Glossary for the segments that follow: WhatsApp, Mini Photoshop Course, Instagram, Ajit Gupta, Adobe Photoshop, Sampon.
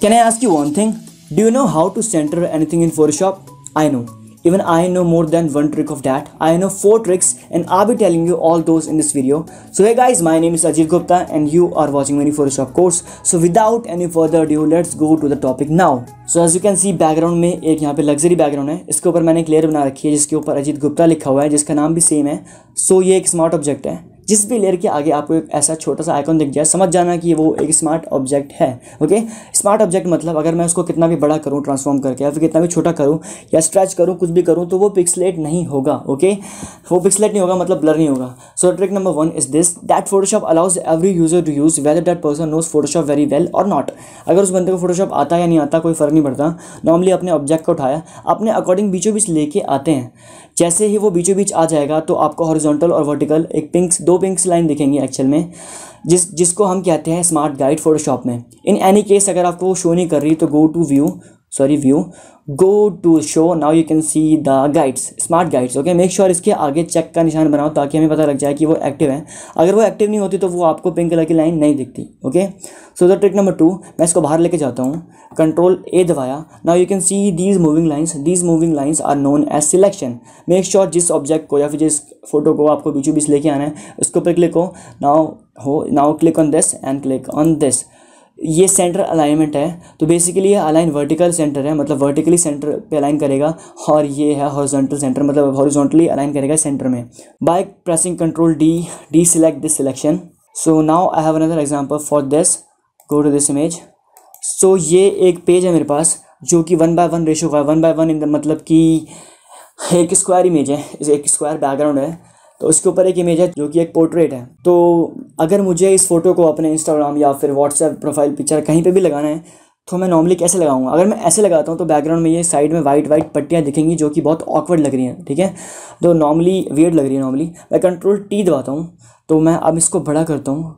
Can I ask you one thing? Do you know how to center anything in Photoshop? I know. Even I know more than one trick of that. I know 4 tricks and I'll be telling you all those in this video. So hey guys, my name is Ajit Gupta and you are watching my Photoshop course. So without any further ado, let's go to the topic now. So as you can see background में एक यहाँ पे luxury background है, इसके ऊपर मैंने एक layer बना रखी है जिसके ऊपर अजीत गुप्ता लिखा हुआ है, जिसका नाम भी सेम है। सो ये एक स्मार्ट ऑब्जेक्ट है। जिस भी लेयर के आगे आपको एक ऐसा छोटा सा आइकॉन दिख जाए, समझ जाना कि वो एक स्मार्ट ऑब्जेक्ट है। ओके, स्मार्ट ऑब्जेक्ट मतलब अगर मैं उसको कितना भी बड़ा करूँ ट्रांसफॉर्म करके, या फिर कितना भी छोटा करूँ या स्ट्रेच करूँ, कुछ भी करूँ तो वो पिक्सलेट नहीं होगा। ओके, वो पिक्सलेट नहीं होगा मतलब ब्लर नहीं होगा। So trick number 1 is this that Photoshop allows every user to use whether that person knows Photoshop very well और नॉट। अगर उस बंदे को फोटोशॉप आता या नहीं आता कोई फ़र्क नहीं पड़ता। नॉर्मली अपने ऑब्जेक्ट को उठाया, अपने अकॉर्डिंग बीचों बीच लेके आते हैं। जैसे ही वो बीचों बीच आ जाएगा तो आपको हॉरिजॉन्टल और वर्टिकल एक पिंक्स दो पिंक्स लाइन दिखेंगी एक्चुअल में, जिसको हम कहते हैं स्मार्ट गाइड फोटोशॉप में। इन एनी केस अगर आपको वो शो नहीं कर रही तो go to show now you can see the guides, smart guides. Okay, make sure इसके आगे चेक का निशान बनाओ ताकि हमें पता लग जाए कि वो एक्टिव है। अगर वो एक्टिव नहीं होती तो वो आपको पिंक कलर की लाइन नहीं दिखती। Okay, so the trick number 2, मैं इसको बाहर लेके जाता हूँ, कंट्रोल A दबाया। Now you can see these moving lines are known as selection. Make sure जिस ऑब्जेक्ट को या फिर जिस फोटो को आपको बीचों बीच लेके आना है उसके ऊपर क्लिक हो। Now click on this and click on this. ये सेंटर अलाइनमेंट है, तो बेसिकली ये अलाइन वर्टिकल सेंटर है, मतलब वर्टिकली सेंटर पे अलाइन करेगा, और ये है हॉरिजॉन्टल सेंटर, मतलब हॉरिजॉन्टली अलाइन करेगा सेंटर में। By pressing control D, D select this selection. So now I have another example for this, go to this image. सो ये एक पेज है मेरे पास जो कि 1:1 रेशो का है। 1:1 इन द मतलब कि एक स्क्वायर इमेज है, एक स्क्वायर बैकग्राउंड है, तो उसके ऊपर एक इमेज है जो कि एक पोर्ट्रेट है। तो अगर मुझे इस फोटो को अपने इंस्टाग्राम या फिर व्हाट्सएप प्रोफाइल पिक्चर कहीं पे भी लगाना है तो मैं नॉर्मली कैसे लगाऊंगा? अगर मैं ऐसे लगाता हूँ तो बैकग्राउंड में ये साइड में वाइट पट्टियाँ दिखेंगी जो कि बहुत ऑकवर्ड लग रही हैं। ठीक है, तो नॉर्मली वियर्ड लग रही है। नॉर्मली मैं कंट्रोल T दबाता हूँ, तो मैं अब इसको बड़ा करता हूँ।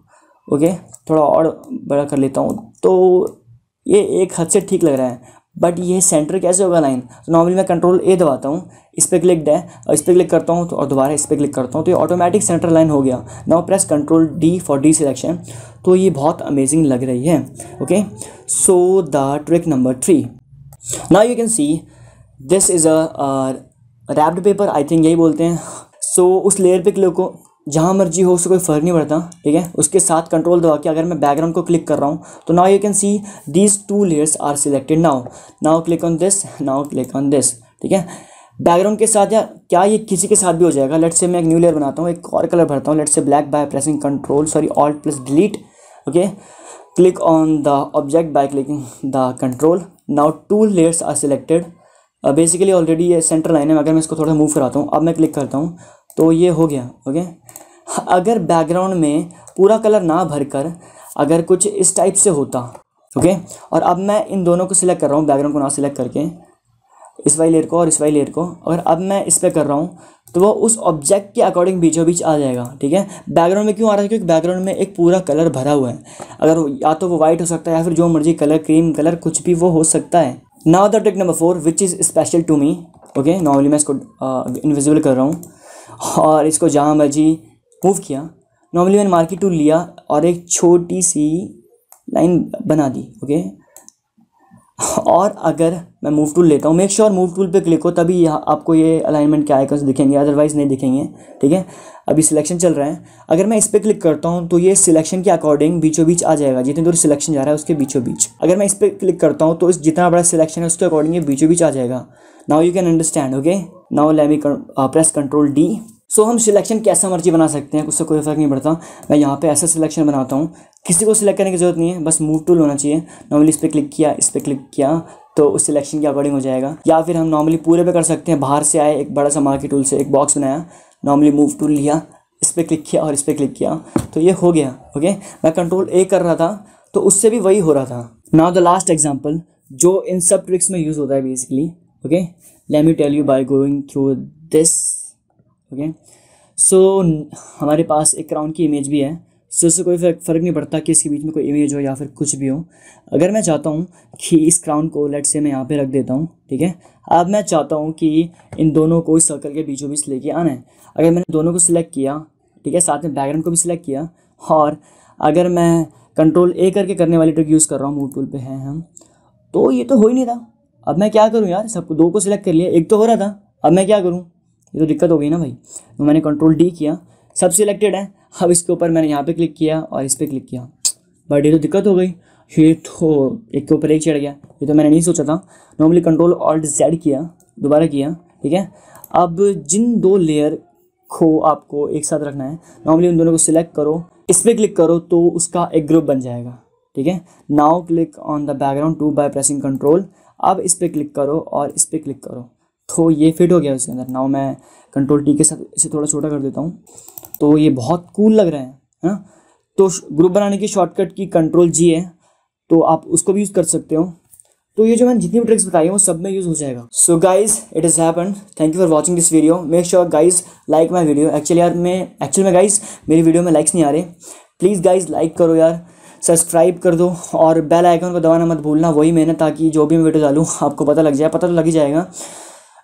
ओके, थोड़ा और बड़ा कर लेता हूँ, तो ये एक हद से ठीक लग रहा है, बट ये सेंटर कैसे होगा लाइन? तो नॉर्मली मैं कंट्रोल A दबाता हूँ, इस पर क्लिक है और इस पर क्लिक करता हूँ, तो और दोबारा इस पर क्लिक करता हूँ, तो ये ऑटोमेटिक सेंटर लाइन हो गया। Now press control D for D selection. तो ये बहुत अमेजिंग लग रही है। Okay, so the trick number 3, now you can see this is a wrapped paper, I think यही बोलते हैं। सो उस लेयर पे क्लिक हो, जहाँ मर्जी हो, उससे कोई फ़र्क नहीं पड़ता। ठीक है, उसके साथ कंट्रोल दबा के अगर मैं बैकग्राउंड को क्लिक कर रहा हूँ तो now you can see these 2 layers are selected. Now click on this, now click on this. ठीक है, बैकग्राउंड के साथ या क्या ये किसी के साथ भी हो जाएगा। लेट्स से मैं एक न्यू लेयर बनाता हूँ, एक और कलर भरता हूँ, let's say black, by pressing Alt+Delete। Okay, click on the object by clicking the control. Now 2 layers are selected. Basically already ये सेंटर लाइन है, अगर मैं इसको थोड़ा मूव कराता हूँ, अब मैं क्लिक करता हूँ तो ये हो गया। ओके, अगर बैकग्राउंड में पूरा कलर ना भरकर अगर कुछ इस टाइप से होता। ओके, और अब मैं इन दोनों को सिलेक्ट कर रहा हूँ, बैकग्राउंड को ना सिलेक्ट करके, इस वाली लेयर को और इस वाली लेयर को, और अब मैं इस पर कर रहा हूँ तो वो उस ऑब्जेक्ट के अकॉर्डिंग बीचों बीच आ जाएगा। ठीक है, बैकग्राउंड में क्यों आ रहा है? क्योंकि बैकग्राउंड में एक पूरा कलर भरा हुआ है। अगर या तो वो वाइट हो सकता है या फिर जो मर्जी कलर, क्रीम कलर, कुछ भी वो हो सकता है। Now the trick number 4 which is special to me. Okay, normally मैं इसको इनविजिबल कर रहा हूँ और इसको जहाँ मर्जी मूव किया। नॉर्मली मैंने मार्केट टूल लिया और एक छोटी सी लाइन बना दी। ओके, और अगर मैं मूव टूल लेता हूँ, मेक श्योर मूव टूल पे क्लिक हो, तभी यहाँ आपको ये अलाइनमेंट के आइकन्स दिखेंगे, अदरवाइज़ नहीं दिखेंगे। ठीक है, अभी सिलेक्शन चल रहा है, अगर मैं इस पर क्लिक करता हूँ तो ये सिलेक्शन के अकॉर्डिंग बीचों बीच आ जाएगा, जितनी दूर सिलेक्शन जा रहा है उसके बीचों बीच। अगर मैं इस पर क्लिक करता हूँ तो इस जितना बड़ा सिलेक्शन है उसके अकॉर्डिंग ये बीचों बीच आ जाएगा। Now you can understand. Okay, now let me press control D। So हम सिलेक्शन कैसा मर्जी बना सकते हैं, उससे कोई फ़र्क नहीं पड़ता। मैं यहाँ पे ऐसा सिलेक्शन बनाता हूँ, किसी को सिलेक्ट करने की ज़रूरत नहीं है, बस मूव टूल होना चाहिए। नॉर्मली इस पर क्लिक किया, इस पर क्लिक किया तो उस सिलेक्शन के अकॉर्डिंग हो जाएगा। या फिर हम नॉर्मली पूरे पे कर सकते हैं, बाहर से आए, एक बड़ा सा मार्केट टूल से एक बॉक्स बनाया, नॉर्मली मूव टूल लिया, इस पर क्लिक किया और इस पर क्लिक किया, तो ये हो गया। ओके, मैं कंट्रोल A कर रहा था तो उससे भी वही हो रहा था। नाउ द लास्ट एग्जाम्पल जो इन सब ट्रिक्स में यूज़ होता है basically. Okay, let me tell you by going through this. Okay, so हमारे पास एक क्राउन की इमेज भी है, सो इससे कोई फ़र्क नहीं पड़ता कि इसके बीच में कोई इमेज हो या फिर कुछ भी हो। अगर मैं चाहता हूँ कि इस क्राउन को लेट से मैं यहाँ पे रख देता हूँ। ठीक है, अब मैं चाहता हूँ कि इन दोनों को इस सर्कल के बीचों बीच लेके आना है। अगर मैंने दोनों को सिलेक्ट किया, ठीक है, साथ में बैकग्राउंड को भी सिलेक्ट किया, और अगर मैं कंट्रोल ए करके करने वाली ट्रिक यूज़ कर रहा हूँ, मूव टूल पे हैं हम। तो ये तो हो ही नहीं था, अब मैं क्या करूँ यार, सबको दो को सिलेक्ट कर लिया, एक तो हो रहा था, अब मैं क्या करूँ, ये तो दिक्कत हो गई ना भाई। तो मैंने कंट्रोल डी किया, सब सिलेक्टेड है, अब इसके ऊपर मैंने यहाँ पर क्लिक किया और इस पर क्लिक किया, बट ये तो दिक्कत हो गई, ये तो एक के ऊपर एक चढ़ गया, ये तो मैंने नहीं सोचा था। नॉर्मली कंट्रोल ऑल्ट जेड किया, दोबारा किया, ठीक है। अब जिन दो लेयर को आपको एक साथ रखना है, नॉर्मली उन दोनों को सिलेक्ट करो, इस पर क्लिक करो तो उसका एक ग्रुप बन जाएगा, ठीक है। Now click on the background too by pressing control, अब इस पर क्लिक करो और इस पर क्लिक करो, तो ये फिट हो गया उसके अंदर। नाउ मैं कंट्रोल टी के साथ इसे थोड़ा छोटा कर देता हूँ, तो ये बहुत कूल लग रहा है ना। तो ग्रुप बनाने की शॉर्टकट की कंट्रोल जी है, तो आप उसको भी यूज़ कर सकते हो। तो ये जो मैंने जितनी भी ट्रिक्स बताई हैं वो सब में यूज़ हो जाएगा। So guys it is happen, thank you for watching this video, make sure guys like my video. Actually guys मेरी वीडियो में लाइक्स नहीं आ रहे, प्लीज़ गाइज लाइक करो यार, सब्सक्राइब कर दो और बेल आइकन को दबाना मत भूलना, वही मेहनत, ताकि जो भी मैं वीडियो डालूँ आपको पता लग जाए, पता तो लग ही जाएगा।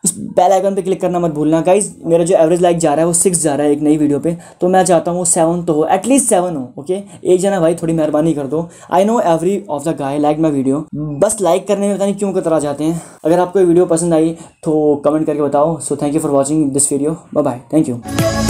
इस बेल आइकन पे क्लिक करना मत भूलना गाइज। मेरा जो एवरेज लाइक जा रहा है वो 6 जा रहा है एक नई वीडियो पे, तो मैं चाहता हूँ वो 7 तो हो, एटलीस्ट 7 हो, ओके। एक जना भाई थोड़ी मेहरबानी कर दो, I know every of the guy like my video, बस लाइक करने में पता नहीं क्यों कतरा जाते हैं। अगर आपको ये वीडियो पसंद आई तो कमेंट करके बताओ। So thank you for watching this video, bye bye, thank you.